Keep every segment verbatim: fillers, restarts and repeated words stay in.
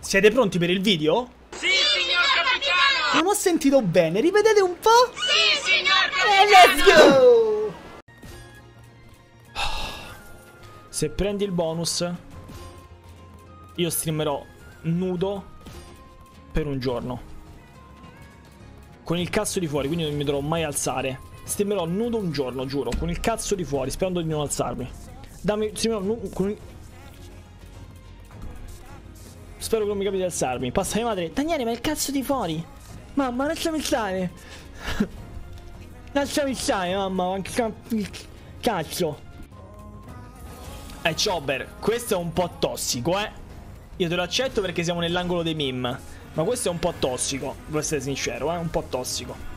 Siete pronti per il video? Sì, signor capitano! Non ho sentito bene, ripetete un po'? Sì, signor capitano! E let's go! Se prendi il bonus, io streamerò nudo per un giorno. Con il cazzo di fuori, quindi non mi dovrò mai alzare. Streamerò nudo un giorno, giuro. Con il cazzo di fuori, sperando di non alzarmi. Dammi... Con... Spero che non mi capiti di alzarmi. Passa mia madre. Daniele, ma il cazzo di fuori. Mamma, lasciami stare. Lasciami stare, mamma. Cazzo. Eh, Chopper, questo è un po' tossico, eh. Io te lo accetto perché siamo nell'angolo dei meme. Ma questo è un po' tossico, devo essere sincero, eh. Un po' tossico.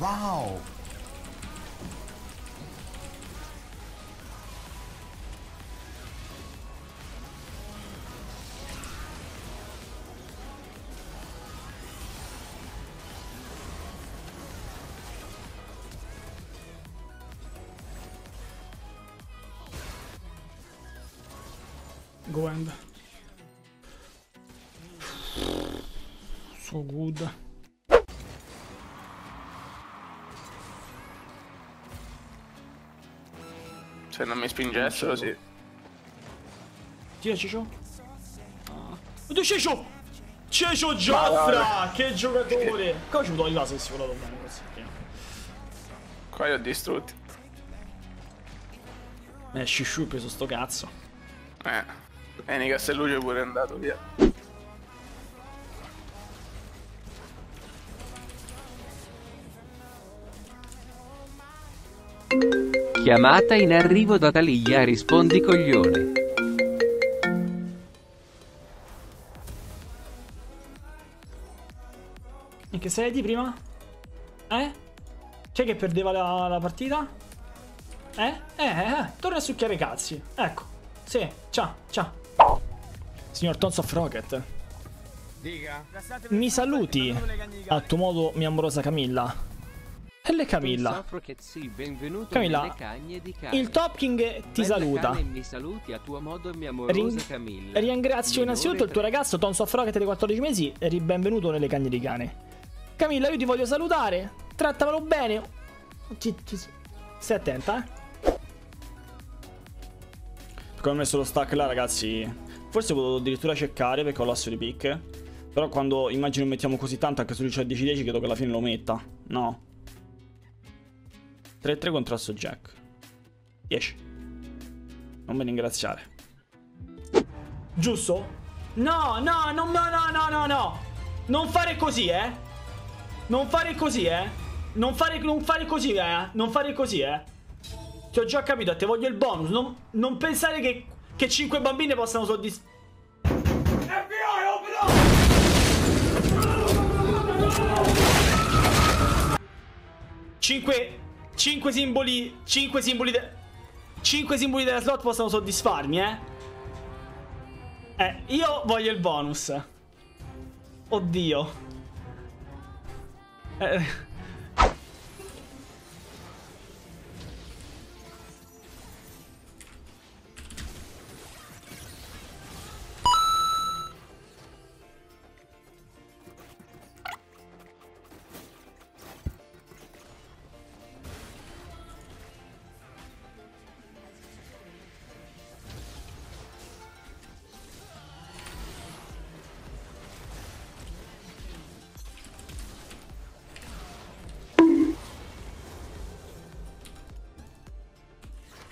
Wow! Go and so good. Se non mi spingessero, sì. Tira Ciccio. Oddio, Ciccio! Ciccio Giafra! Che giocatore! Come ci ho tolto là se si volato bene così? Qua li ho distrutti. Eh, Ciccio ha preso sto cazzo. Eh. Eni Castelluccio è pure andato via. Chiamata in arrivo da Talia, rispondi coglione. In che serie di prima? Eh? C'è che perdeva la, la partita? Eh? Eh, eh, eh, torna a succhiare i cazzi. Ecco, sì, ciao, ciao. Signor Tons of Rocket, dica. Mi saluti a tuo modo, mia amorosa Camilla. E le Camilla. Camilla, il Top King ti saluta. Ringrazio innanzitutto il tuo ragazzo Tons of Rocket dei quattordici mesi e ribenvenuto nelle cagne di cane. Camilla, io ti voglio salutare. Trattamelo bene. Stai attenta, eh. Come ho messo lo stack là, ragazzi. Forse potevo addirittura cercare perché ho l'asso di picche. Però quando immagino mettiamo così tanto anche su dieci dieci, credo che alla fine lo metta. No. tre tre contro Asso Jack. dieci. Non mi ringraziare. Giusto? No, no, no, no, no, no, no, no. Non fare così, eh. Non fare così, eh. Non fare, non fare così, eh. Non fare così, eh. Ti ho già capito, te voglio il bonus. Non, non pensare che, che cinque bambine possano soddisfare. cinque... cinque simboli, cinque simboli de... cinque simboli della slot possono soddisfarmi, eh? Eh, io voglio il bonus. Oddio. Eh.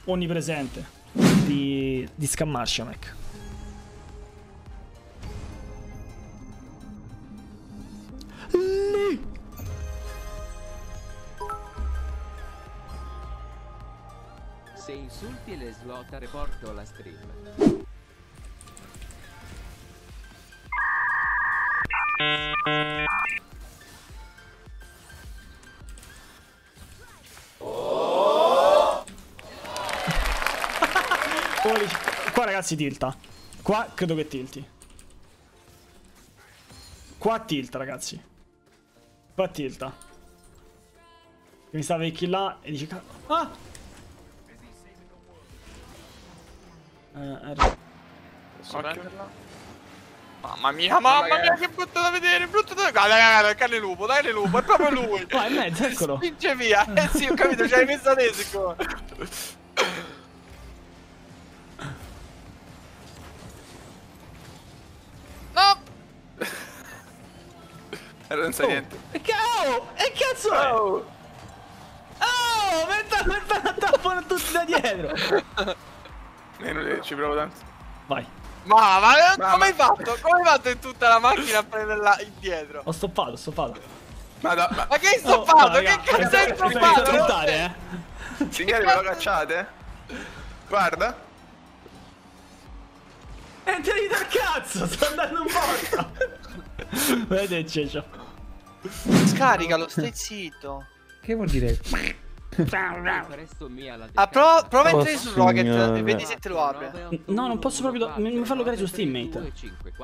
Onnipresente di, di scammarci a Mac. Lì. Se insulti le slot, reporto la stream. Qua ragazzi tilta. Qua credo che tilti. Qua tilta ragazzi. Qua tilta. Mi stava il kill là e dice cazzo. Ah! Eh, mamma mia, mamma mia, che brutto da vedere, brutto da vedere. Dai, dai, dai, cane lupo, dai le lupo, è proprio lui. Qua in mezzo, eccolo. Spinge via. Eh sì, ho capito, ci hai messo adesso. Non sa niente. E oh, che cazzo è? Oh, oh metta, metta la tappa tutti da dietro. Meno, ci provo tanto. Vai. Ma, ma, ma come ma... hai fatto? Come hai fatto in tutta la macchina a prenderla indietro? Ho stoppato, ho stoppato. Ma, da, ma... ma che hai stoppato? Oh, no, che cazzo hai stoppato? Trontare, eh? Signori, ve lo cacciate? Guarda. Entrati dal cazzo, sto andando un po'. Vedete il ceccio. Scaricalo, stai zitto. Che vuol dire? Ah, prova, prova a entrare su Rocket e vedi se te lo apre. No, non posso proprio. Mi fa logare su Steammate.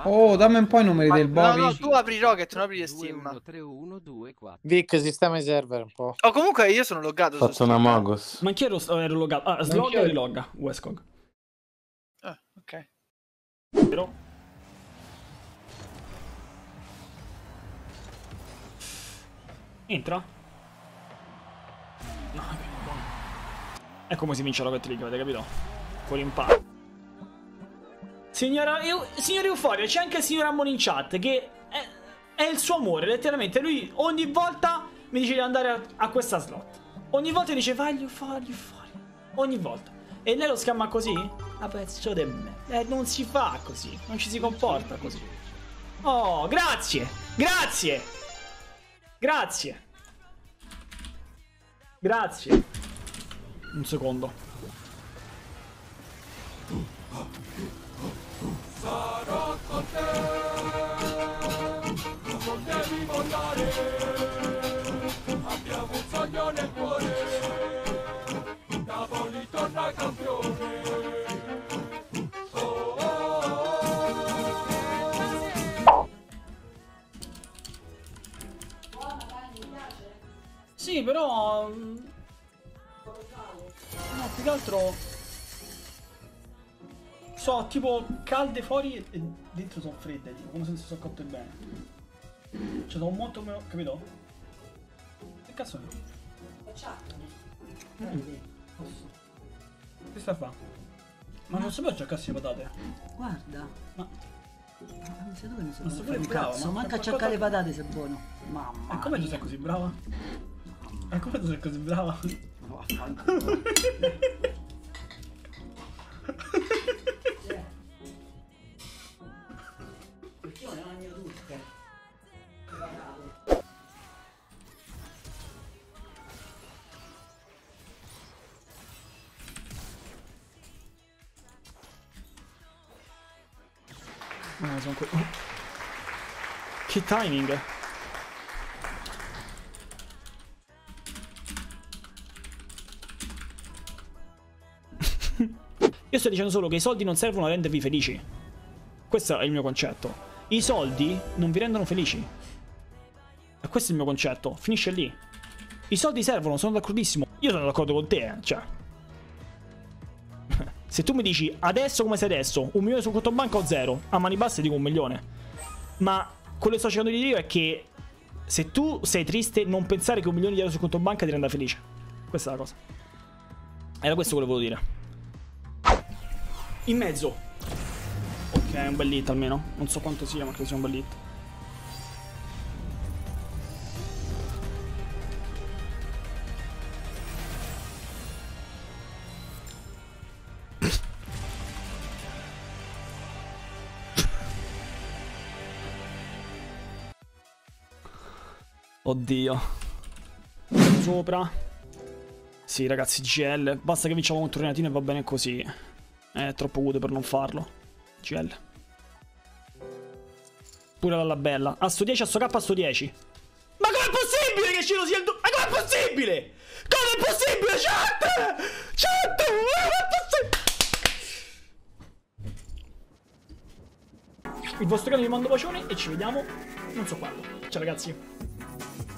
Oh, dammi un po' i numeri ah, del Bobby. No, no, tu apri Rocket, non apri Steam. Vic, sistema i server un po'. Oh, comunque io sono loggato. Ho fatto una Magos. Ma anch'io ero, ero loggato. Ah, slogga e rilogga. Westcog. Ah, ok. Però. Entra? No, che buono. È come si vince la Rocket League, avete capito? Con l'impatto. Signora, signora Euforia, c'è anche il signor Ammon in chat, che è, è il suo amore, letteralmente. Lui ogni volta mi dice di andare a, a questa slot. Ogni volta dice, vai Euforia, Euforia. Ogni volta. E lei lo scamma così? A pezzo di me. Eh, non si fa così, non ci si comporta così. Oh, grazie, grazie. Grazie. Grazie. Un secondo. Sarò con te. Non devi mollare. Abbiamo un sogno nel cuore. Napoli torna campione. Oh, oh, oh. Sì, però... no, più che altro... so, tipo, calde fuori e dentro sono fredde, tipo, come se non si sono cotte bene. Cioè, sono molto meno... capito? Che cazzo è? Mm. Che sta a fare? Ma non sapevo cercarsi le patate. Guarda. Ma... ma non sai dove mi sono fatto un cazzo, manca a cercare le patate se è buono. Mamma. E come tu sei così brava? Ma come tu sei così brava? No, perché io ne mangio tutte. Ah, sono qui. Che timing! Io sto dicendo solo che i soldi non servono a rendervi felici. Questo è il mio concetto. I soldi non vi rendono felici. E questo è il mio concetto. Finisce lì. I soldi servono, sono d'accordissimo. Io sono d'accordo con te, eh. Cioè. Se tu mi dici adesso come sei adesso, un milione sul conto banca o zero, a mani basse dico un milione. Ma quello che sto cercando di dire è che se tu sei triste, non pensare che un milione di euro sul conto banca ti renda felice. Questa è la cosa. Era questo quello che volevo dire. In mezzo. Ok, è un bel hit almeno. Non so quanto sia, ma credo sia un bel hit. Oddio. Sopra. Sì, ragazzi, G L. Basta che vinciamo contro Renatino e va bene così. È troppo good per non farlo. G L. Pure la Labella. A sto dieci, a sto K, a sto dieci. Ma com'è possibile che Ciro sia il... Ma com'è possibile? Com'è possibile, chat? Chat! Il vostro cane vi mando bacioni e ci vediamo non so quando. Ciao ragazzi.